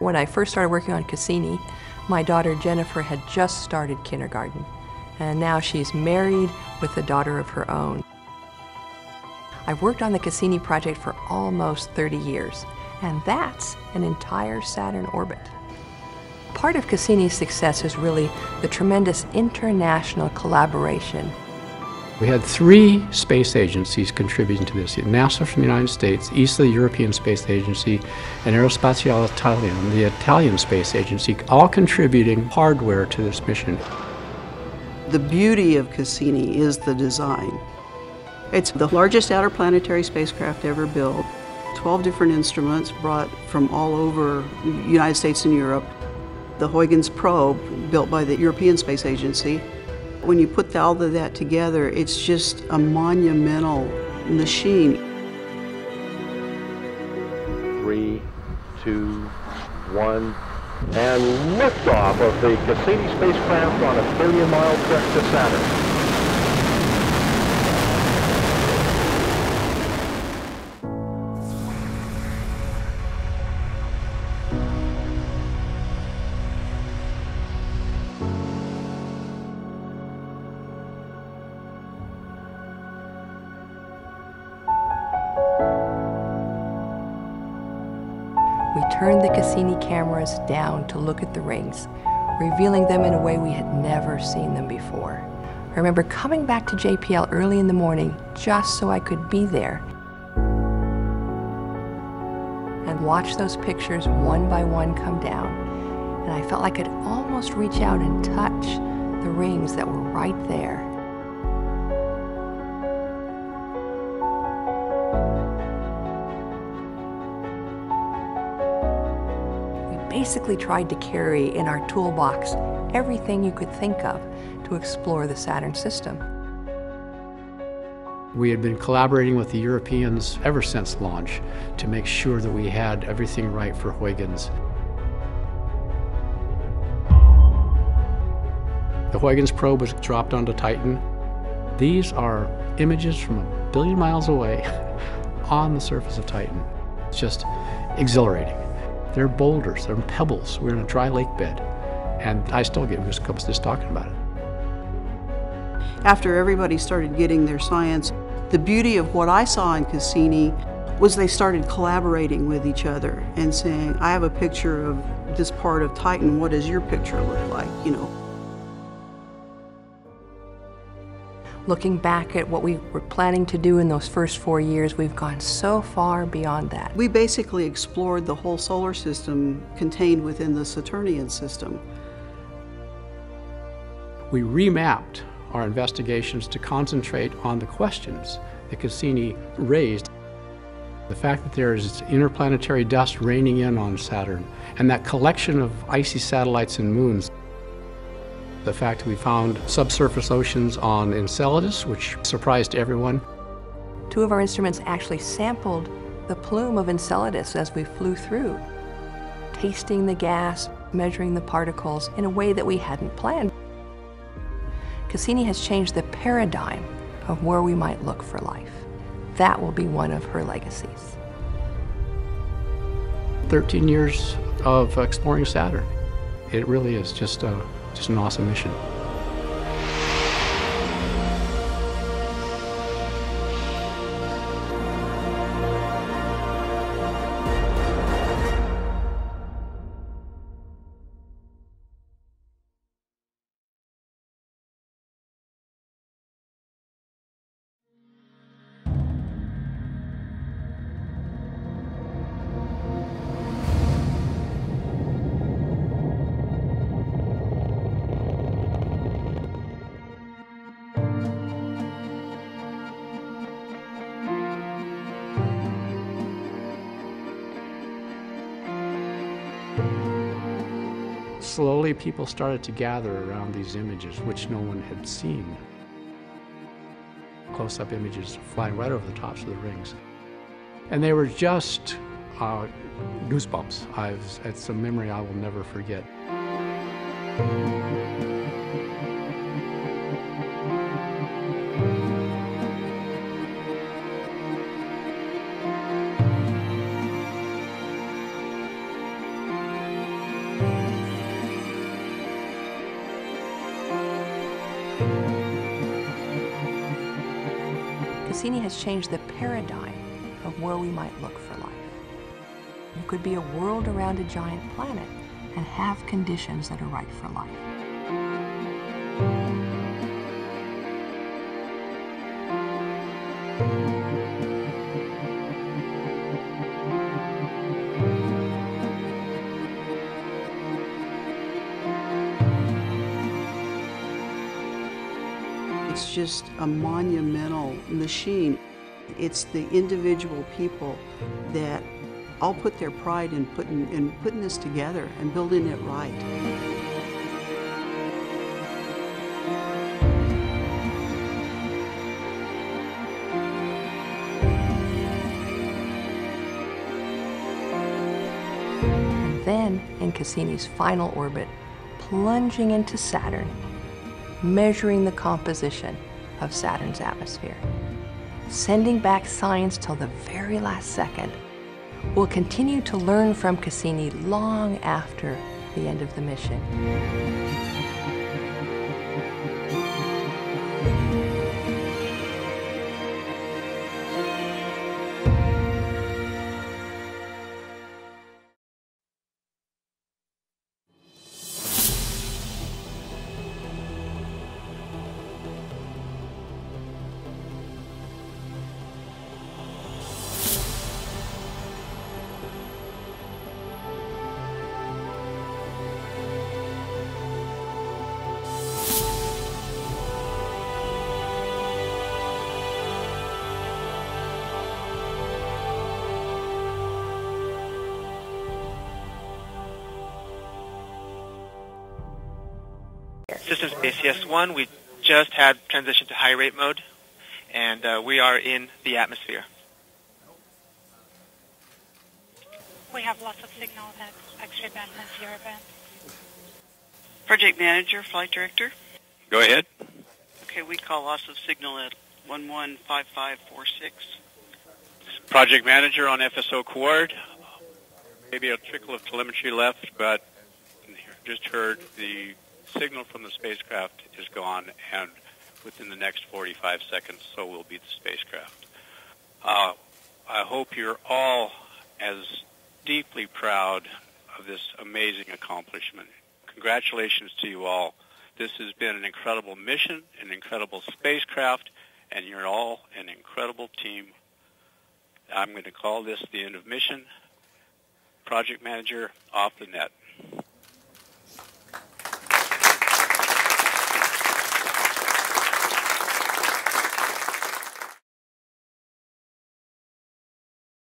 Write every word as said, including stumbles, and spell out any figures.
When I first started working on Cassini, my daughter Jennifer had just started kindergarten, and now she's married with a daughter of her own. I've worked on the Cassini project for almost thirty years, and that's an entire Saturn orbit. Part of Cassini's success is really the tremendous international collaboration. We had three space agencies contributing to this: NASA from the United States, E S A, the European Space Agency, and Aerospaziale Italiana, the Italian Space Agency, all contributing hardware to this mission. The beauty of Cassini is the design. It's the largest outer planetary spacecraft ever built. twelve different instruments brought from all over the United States and Europe. The Huygens Probe, built by the European Space Agency. When you put all of that together, it's just a monumental machine. Three, two, one, and liftoff of the Cassini spacecraft on a billion-mile trek to Saturn. We turned the Cassini cameras down to look at the rings, revealing them in a way we had never seen them before. I remember coming back to J P L early in the morning just so I could be there and watch those pictures one by one come down. And I felt like I could almost reach out and touch the rings that were right there. Basically tried to carry in our toolbox everything you could think of to explore the Saturn system. We had been collaborating with the Europeans ever since launch to make sure that we had everything right for Huygens. The Huygens probe was dropped onto Titan. These are images from a billion miles away on the surface of Titan. It's just exhilarating. They're boulders, they're pebbles. We're in a dry lake bed. And I still get goosebumps just talking about it. After everybody started getting their science, the beauty of what I saw in Cassini was they started collaborating with each other and saying, I have a picture of this part of Titan, what does your picture look like, you know? Looking back at what we were planning to do in those first four years, we've gone so far beyond that. We basically explored the whole solar system contained within the Saturnian system. We remapped our investigations to concentrate on the questions that Cassini raised. The fact that there is interplanetary dust raining in on Saturn, and that collection of icy satellites and moons. The fact that we found subsurface oceans on Enceladus, which surprised everyone. Two of our instruments actually sampled the plume of Enceladus as we flew through, tasting the gas, measuring the particles in a way that we hadn't planned. Cassini has changed the paradigm of where we might look for life. That will be one of her legacies. thirteen years of exploring Saturn. It really is just a Just an awesome mission. Slowly, people started to gather around these images, which no one had seen. Close-up images flying right over the tops of the rings. And they were just uh, goosebumps. I've, it's a memory I will never forget. Cassini has changed the paradigm of where we might look for life. It could be a world around a giant planet and have conditions that are right for life. It's just a monumental machine. It's the individual people that all put their pride in putting, in putting this together and building it right. And then, in Cassini's final orbit, plunging into Saturn, measuring the composition of Saturn's atmosphere, sending back science till the very last second. We'll continue to learn from Cassini long after the end of the mission. Systems Base C S one, we just had transition to high rate mode, and uh, we are in the atmosphere. We have lots of signal at X-ray band and zero band. Project Manager, Flight Director. Go ahead. Okay, we call loss of signal at one one five five four six. Project Manager on F S O Quad. Maybe a trickle of telemetry left, but just heard the signal from the spacecraft is gone, and within the next forty-five seconds, so will be the spacecraft. Uh, I hope you're all as deeply proud of this amazing accomplishment. Congratulations to you all. This has been an incredible mission, an incredible spacecraft, and you're all an incredible team. I'm going to call this the end of mission. Project Manager, off the net.